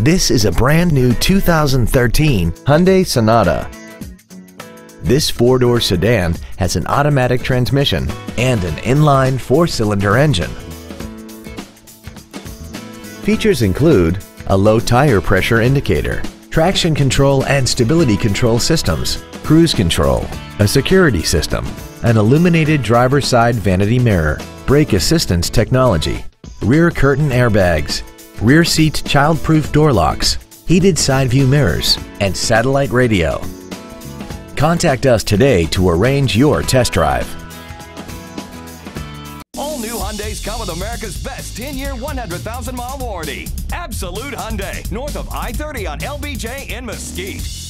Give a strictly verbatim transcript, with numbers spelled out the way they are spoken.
This is a brand new two thousand thirteen Hyundai Sonata. This four-door sedan has an automatic transmission and an inline four-cylinder engine. Features include a low tire pressure indicator, traction control and stability control systems, cruise control, a security system, an illuminated driver's side vanity mirror, brake assistance technology, rear curtain airbags, rear seat child-proof door locks, heated side view mirrors, and satellite radio. Contact us today to arrange your test drive. All new Hyundais come with America's best ten-year, one hundred thousand mile warranty. Absolute Hyundai, north of I thirty on L B J in Mesquite.